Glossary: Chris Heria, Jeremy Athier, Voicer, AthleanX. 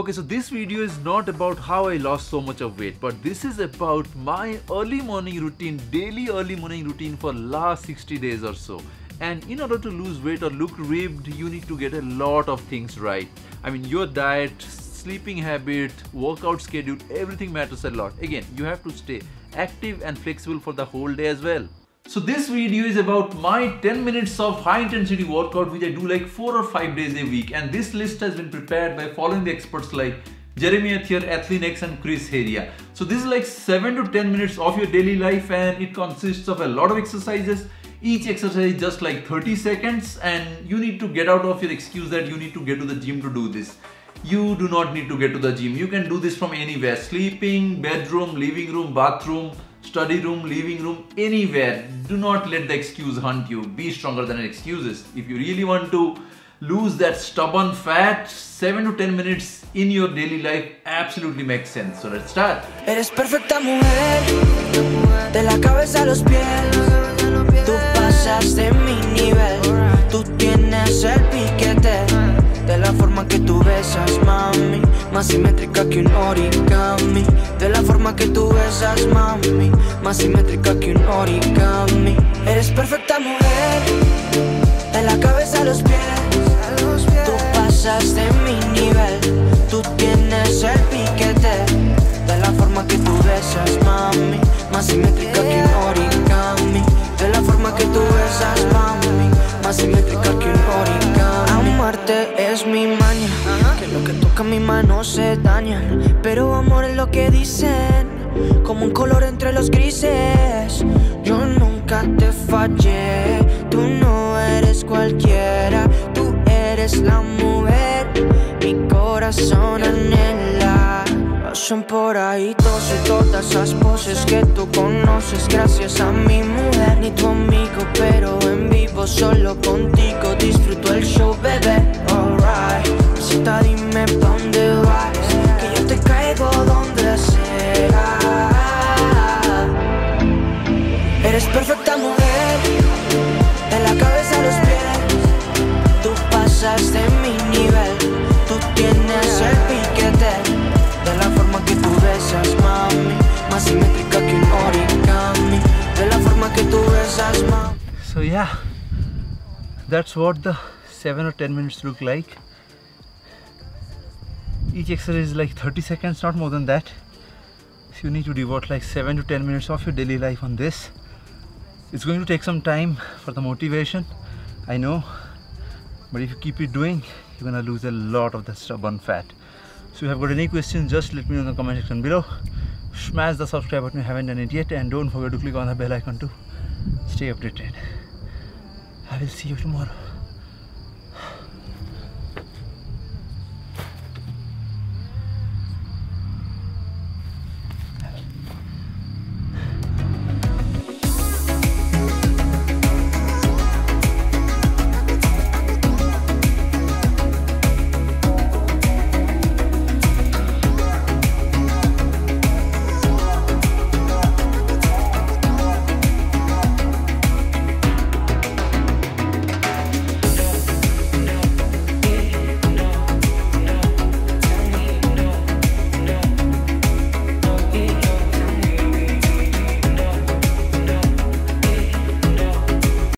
Okay, so this video is not about how I lost so much of weight, but this is about my early morning routine, daily early morning routine for last 60 days or so. And in order to lose weight or look ripped, you need to get a lot of things right. I mean, your diet, sleeping habit, workout schedule, everything matters a lot. Again, you have to stay active and flexible for the whole day as well. So this video is about my 10 minutes of high intensity workout which I do like 4 or 5 days a week, and this list has been prepared by following the experts like Jeremy Athier, AthleanX and Chris Heria. So this is like 7 to 10 minutes of your daily life, and it consists of a lot of exercises. Each exercise is just like 30 seconds and you need to get out of your excuse that you need to get to the gym to do this. You do not need to get to the gym. You can do this from anywhere: sleeping, bedroom, living room, bathroom, study room, living room, anywhere. Do not let the excuse hunt you. Be stronger than excuses. If you really want to lose that stubborn fat, 7 to 10 minutes in your daily life absolutely makes sense. So let's start. Eres perfecta mujer, de la cabeza a los pies. Tú pasas de mi nivel. Tú tienes el piquete. De la forma que tú besas, mami, más simétrica que un origami. De la forma que tú besas, mami, más simétrica que un origami. Eres perfecta mujer, de la cabeza a los pies. Tú pasas de mi nivel, tú tienes el piquete. De la forma que tú besas, mami, más simétrica que un origami. De la forma que tú besas, mami, más simétrica que un origami. Amarte es mi maña, que lo que toca mi mano se daña, pero amor es lo que dicen, como un color entre los grises. Yo nunca te fallé, tú no eres cualquiera, tú eres la mujer, mi corazón anhela. Pasan por ahí todas y todas esas voces que tú conoces, gracias a mi mujer, ni tu amigo, pero en vivo solo contigo disfruto el show, bebé. Alright, cita, dime pa' dónde vas, que yo te caigo donde sea. Eres perfecta mujer, de la cabeza a los pies. Tú pasas de mi nivel, tú tienes el piquete. De la forma que tú besas, mami, más simétrica que un origami. De la forma que tú besas, mami. So yeah, that's what the 7 or 10 minutes look like. Each exercise is like 30 seconds, not more than that. So you need to devote like 7 to 10 minutes of your daily life on this. It's going to take some time for the motivation, I know. But if you keep it doing, you're gonna lose a lot of that stubborn fat. So if you have got any questions, just let me know in the comment section below. Smash the subscribe button if you haven't done it yet, and don't forget to click on the bell icon to stay updated. I will see you tomorrow.